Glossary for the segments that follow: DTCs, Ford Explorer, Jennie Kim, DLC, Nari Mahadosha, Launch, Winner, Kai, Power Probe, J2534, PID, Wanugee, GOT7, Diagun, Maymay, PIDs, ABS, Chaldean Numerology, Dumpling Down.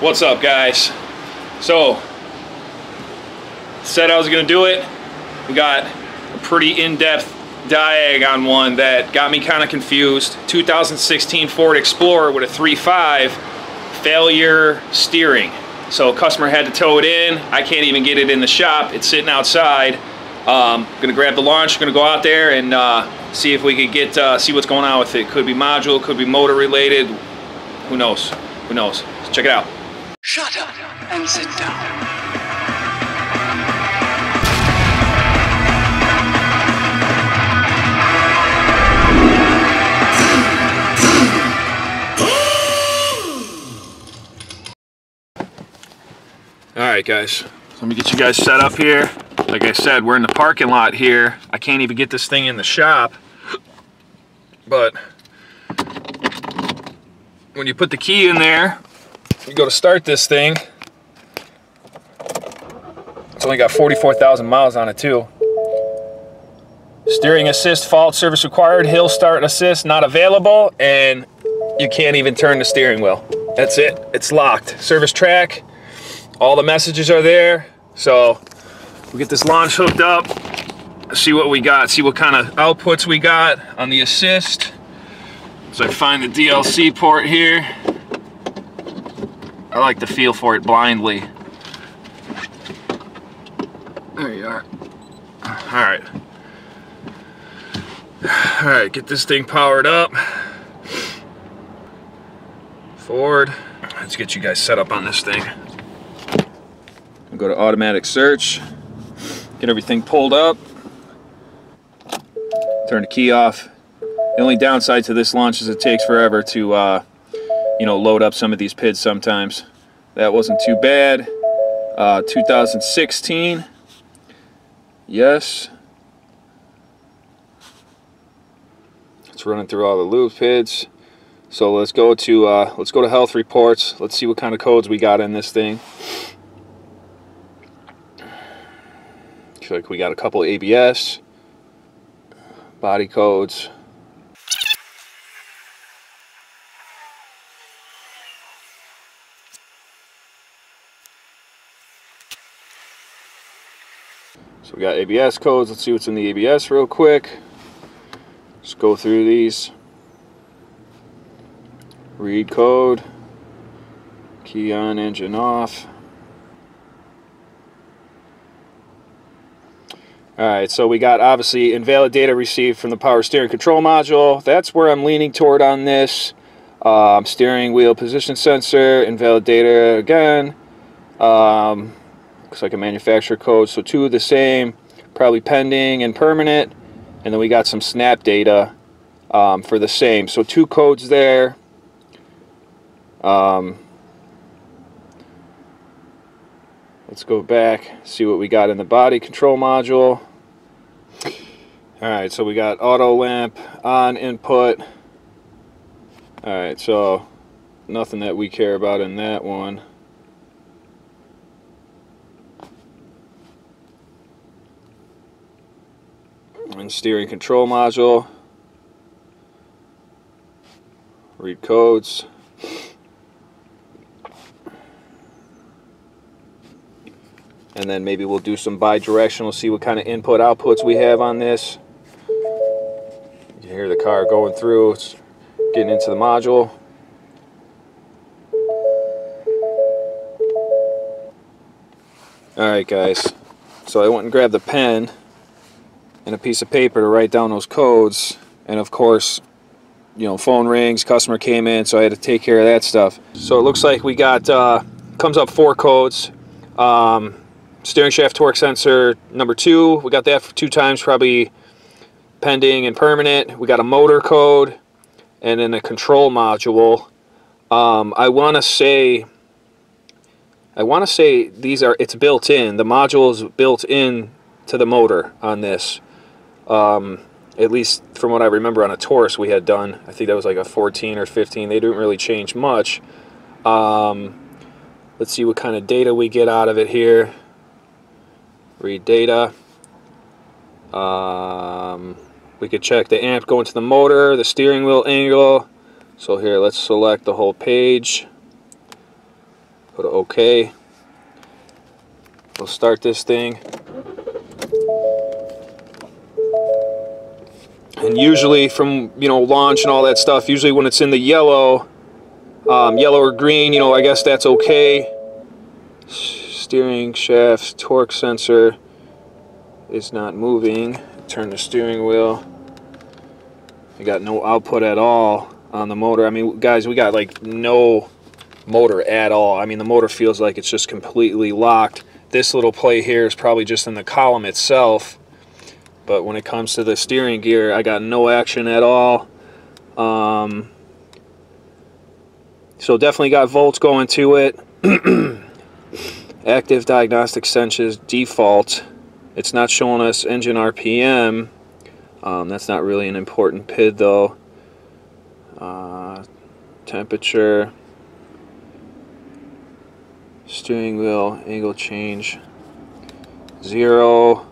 What's up, guys? So, said I was gonna do it. We got a pretty in-depth diag on one that got me kind of confused. 2016 Ford Explorer with a 3.5 failure steering. So customer had to tow it in. I can't even get it in the shop. It's sitting outside. Gonna grab the launch, gonna go out there and see if we could get see what's going on with it. Could be module, could be motor related. Who knows? Who knows? Let's check it out. Shut up and sit down. Alright guys, let me get you guys set up here. Like I said, we're in the parking lot here. I can't even get this thing in the shop. But when you put the key in there, you go to start this thing. It's only got 44,000 miles on it too. Steering assist, fault service required, hill start assist not available, and you can't even turn the steering wheel. That's it, it's locked. Service track. All the messages are there, so we'll get this launch hooked up, see what we got, see what kind of outputs we got on the assist. So I find the DLC port here. I like to feel for it blindly. There you are. Alright. Alright, get this thing powered up. Forward. Let's get you guys set up on this thing. Go to automatic search, get everything pulled up, turn the key off. The only downside to this launch is it takes forever to you know, load up some of these PIDs sometimes. That wasn't too bad. 2016, yes, it's running through all the loop PIDs. So let's go to health reports. Let's see what kind of codes we got in this thing. Like we got a couple ABS, body codes. So we got ABS codes. Let's see what's in the ABS real quick. Let's go through these. Read code, key on, engine off. Alright, so we got obviously invalid data received from the power steering control module. That's where I'm leaning toward on this. Steering wheel position sensor, invalid data again. Looks like a manufacturer code, so two of the same, probably pending and permanent. And then we got some snap data for the same. So two codes there. Let's go back, see what we got in the body control module. Alright, so we got auto lamp on input. Alright, so nothing that we care about in that one. And steering control module. Read codes. And then maybe we'll do some bi-directional, see what kind of input outputs we have on this. You hear the car going through, it's getting into the module. Alright guys, so I went and grabbed the pen and a piece of paper to write down those codes, and of course, you know, phone rings, customer came in, so I had to take care of that stuff. So it looks like we got, comes up 4 codes. Steering shaft torque sensor number 2, we got that for 2 times, probably pending and permanent. We got a motor code and then a control module. I want to say these are, it's built in, the module is built in to the motor on this, at least from what I remember on a Taurus we had done. I think that was like a 14 or 15. They didn't really change much. Let's see what kind of data we get out of it here. Read data. We could check the amp going to the motor, the steering wheel angle. So here, let's select the whole page. Put an OK. We'll start this thing. And usually from, you know, launch and all that stuff, usually when it's in the yellow, yellow or green, you know, I guess that's okay. Steering shaft torque sensor is not moving. Turn the steering wheel. I got no output at all on the motor. I mean, guys, we got like no motor at all. I mean, the motor feels like it's just completely locked. This little play here is probably just in the column itself. But when it comes to the steering gear, I got no action at all. So definitely got volts going to it. Active diagnostic sensors default. It's not showing us engine RPM. That's not really an important PID though. Temperature. Steering wheel angle change. 0.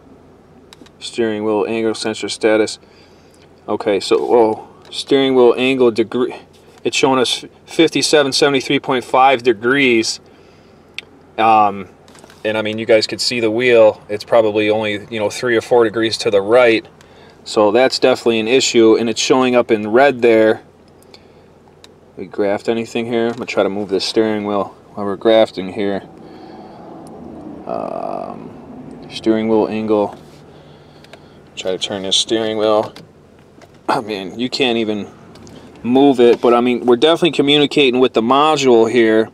Steering wheel angle sensor status. Okay, so oh, steering wheel angle degree, it's showing us 5773.5 degrees. And I mean, you guys could see the wheel, it's probably only, you know, 3 or 4 degrees to the right, so that's definitely an issue, and it's showing up in red there. We graft anything here? I'm gonna try to move this steering wheel while we're grafting here. Steering wheel angle. Try to turn this steering wheel. I mean, you can't even move it, but I mean, we're definitely communicating with the module here.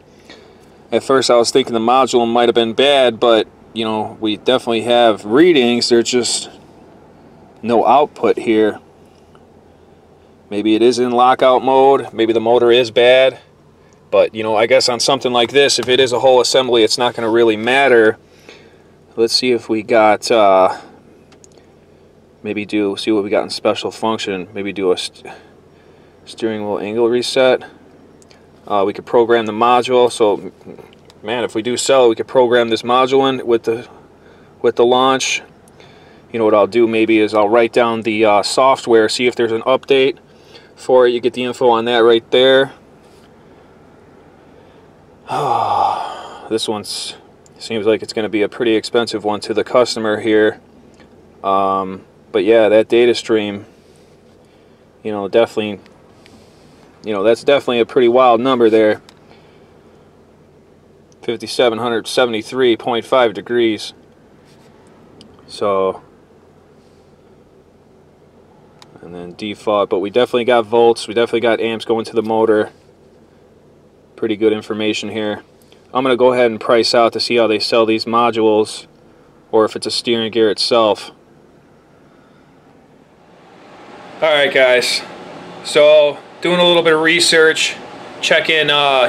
At first I was thinking the module might have been bad, but you know, we definitely have readings, there's just no output here. Maybe it is in lockout mode, maybe the motor is bad, but you know, I guess on something like this, if it is a whole assembly, it's not going to really matter. Let's see if we got maybe do, see what we got in special function. Maybe do a steering wheel angle reset. We could program the module. So, man, if we do sell it, we could program this module in with the launch. You know what I'll do maybe is I'll write down the software, see if there's an update for it. You get the info on that right there. Oh, this one seems like it's going to be a pretty expensive one to the customer here. But yeah, that data stream, you know, definitely, you know, that's definitely a pretty wild number there. 5773.5 degrees. So, and then default, but we definitely got volts, we definitely got amps going to the motor. Pretty good information here. I'm going to go ahead and price out to see how they sell these modules, or if it's a steering gear itself. Alright guys, so doing a little bit of research, checking,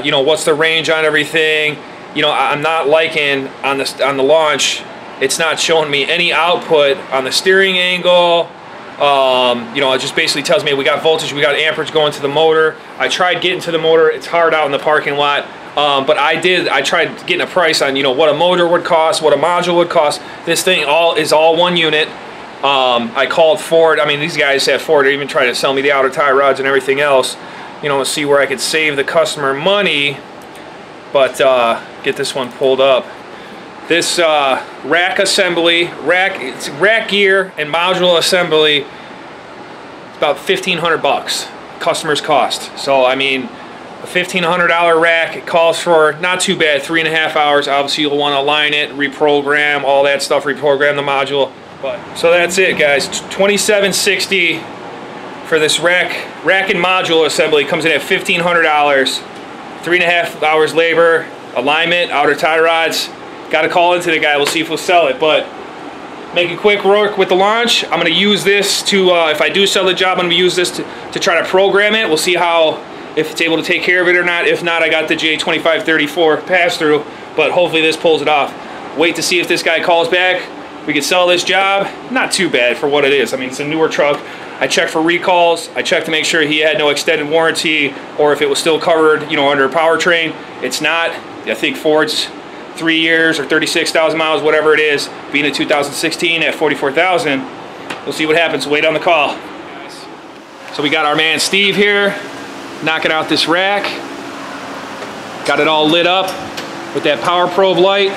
you know, what's the range on everything. You know, I'm not liking on the launch, it's not showing me any output on the steering angle. You know, it just basically tells me we got voltage, we got amperage going to the motor. I tried getting to the motor, it's hard out in the parking lot. But I tried getting a price on, you know, what a motor would cost, what a module would cost. This thing is all one unit. I called Ford. I mean, these guys at Ford are even trying to sell me the outer tie rods and everything else, you know, see where I could save the customer money. But get this one pulled up. This rack assembly, rack gear and module assembly, it's about $1,500 customer's cost. So I mean, a $1,500 rack, it calls for, not too bad, 3.5 hours. Obviously you'll want to align it, reprogram all that stuff, reprogram the module. But, so that's it guys, $2,760 for this rack and module assembly. Comes in at $1,500, 3.5 hours labor, alignment, outer tie rods. Got to call into the guy, we'll see if we'll sell it, but making quick work with the launch. I'm going to use this to, if I do sell the job, I'm going to use this to try to program it. We'll see how, if it's able to take care of it or not. If not, I got the J2534 pass-through, but hopefully this pulls it off. Wait to see if this guy calls back. We could sell this job, not too bad for what it is. I mean, it's a newer truck. I checked for recalls. I checked to make sure he had no extended warranty or if it was still covered, you know, under a powertrain. It's not. I think Ford's 3 years or 36,000 miles, whatever it is, being a 2016 at 44,000. We'll see what happens. Wait on the call. So we got our man Steve here knocking out this rack. Got it all lit up. with that Power Probe light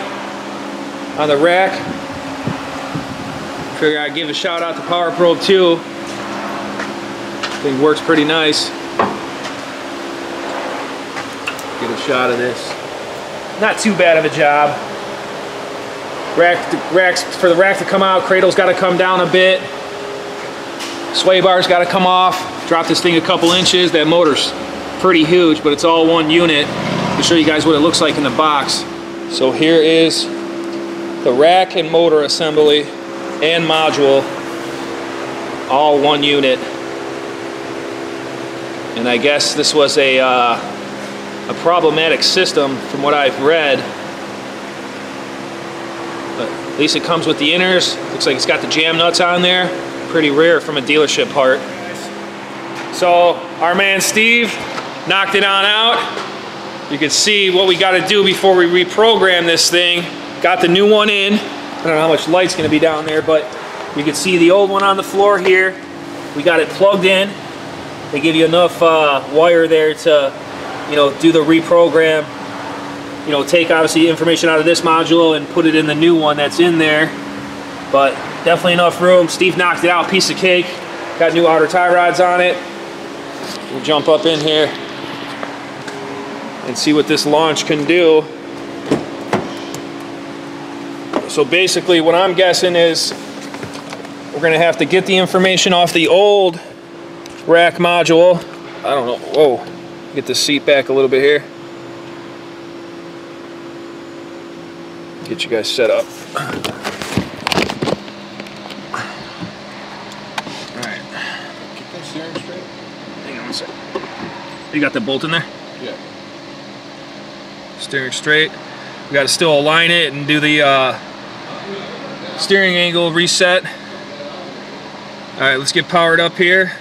on the rack. Figure I'd give a shout out to Power Probe too. I think it works pretty nice. Get a shot of this. Not too bad of a job. For the rack to come out, cradle's got to come down a bit. Sway bar's got to come off. Drop this thing a couple inches. That motor's pretty huge, but it's all one unit. I'll show you guys what it looks like in the box. So here is the rack and motor assembly and module, all one unit. And I guess this was a problematic system from what I've read. But at least it comes with the inners. Looks like it's got the jam nuts on there. Pretty rare from a dealership part. So our man Steve knocked it on out. You can see what we got to do before we reprogram this thing. Got the new one in. I don't know how much light's going to be down there, but you can see the old one on the floor here. We got it plugged in. They give you enough wire there to, you know, do the reprogram. You know, take obviously information out of this module and put it in the new one that's in there. But definitely enough room. Steve knocked it out, piece of cake. Got new outer tie rods on it. We'll jump up in here and see what this launch can do. So basically what I'm guessing is we're gonna have to get the information off the old rack module. I don't know, whoa, get the seat back a little bit here. Get you guys set up. Alright. Get that steering straight. Hang on a sec. You got the bolt in there? Yeah. Steering straight. We got to still align it and do the steering angle reset. Alright, let's get powered up here.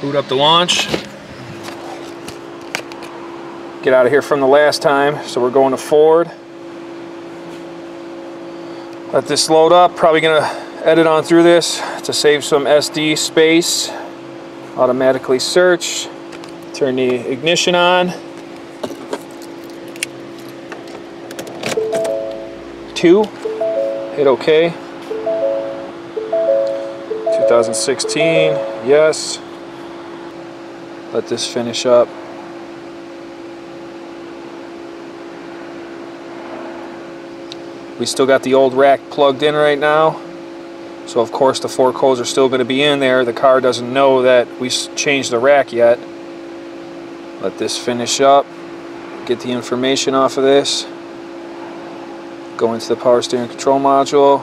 Boot up the launch. Get out of here from the last time, so we're going to Ford. Let this load up. Probably gonna edit on through this to save some SD space. Automatically search. Turn the ignition on. 2. Hit OK. 2016. Yes. Let this finish up. We still got the old rack plugged in right now, so of course the 4 codes are still going to be in there. The car doesn't know that we changed the rack yet. Let this finish up, get the information off of this, go into the power steering control module.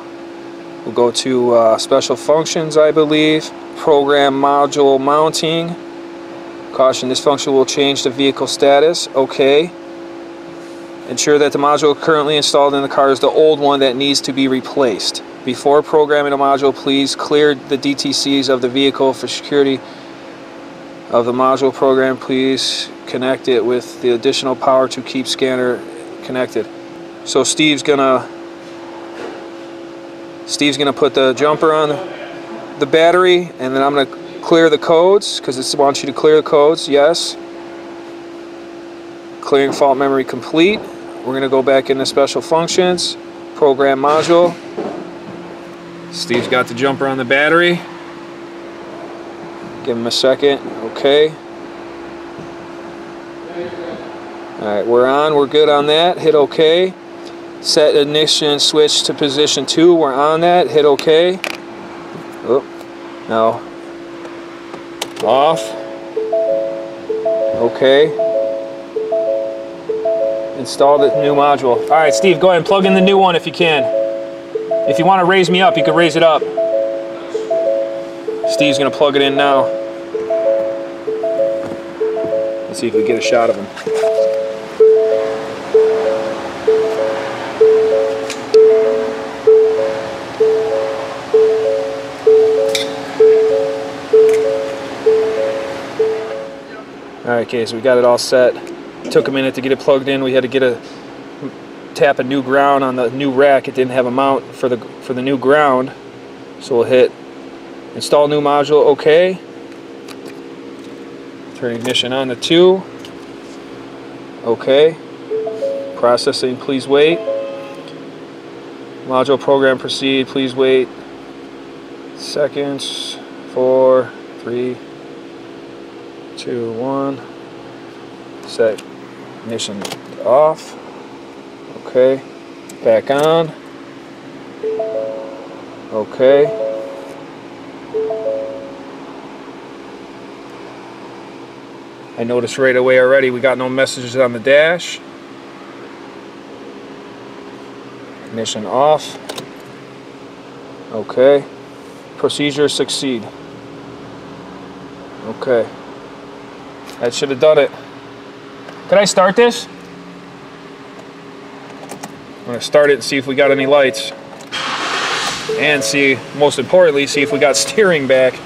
We'll go to special functions, I believe, program module mounting. Caution, this function will change the vehicle status. Okay. Ensure that the module currently installed in the car is the old one that needs to be replaced. Before programming a module, please clear the DTCs of the vehicle for security of the module program. Please connect it with the additional power to keep scanner connected. So Steve's gonna put the jumper on the battery, and then I'm gonna clear the codes because it wants you to clear the codes. Yes. Clearing fault memory complete. We're going to go back into special functions, program module. Steve's got the jumper on the battery. Give him a second. Okay. Alright, we're on. We're good on that. Hit OK. Set ignition switch to position 2. We're on that. Hit OK. Oh, no. Off. Okay. Install the new module. All right, Steve, go ahead and plug in the new one if you can. If you want to raise me up, you can raise it up. Steve's going to plug it in now. Let's see if we get a shot of him. All right, okay, so we got it all set. Took a minute to get it plugged in. We had to get a tap a new ground on the new rack. It didn't have a mount for the new ground, so we'll hit install new module. Okay. Turn ignition on to 2. Okay. Processing, please wait. Module program proceed, please wait. Seconds, 4, 3, 2, 1. Set ignition off. Okay, back on. Okay. I noticed right away already we got no messages on the dash. Ignition off. Okay. Procedure succeed. Okay. That should have done it. Can I start this? I'm going to start it and see if we got any lights. And see, most importantly, see if we got steering back.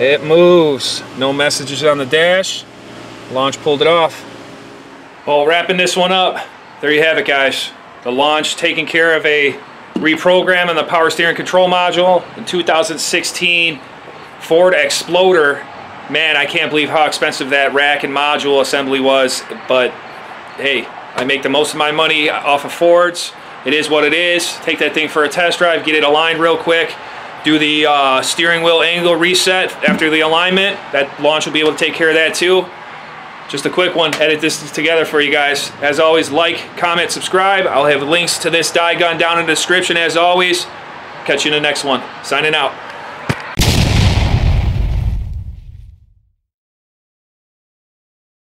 It moves. No messages on the dash. Launch pulled it off. Well, wrapping this one up. There you have it, guys. The launch taking care of a reprogram on the power steering control module in 2016 Ford Explorer. Man, I can't believe how expensive that rack and module assembly was, but hey, I make the most of my money off of Fords. It is what it is. Take that thing for a test drive, get it aligned real quick, do the steering wheel angle reset after the alignment. That launch will be able to take care of that too. Just a quick one, edit this together for you guys. As always, like, comment, subscribe. I'll have links to this die gun down in the description as always. Catch you in the next one. Signing out.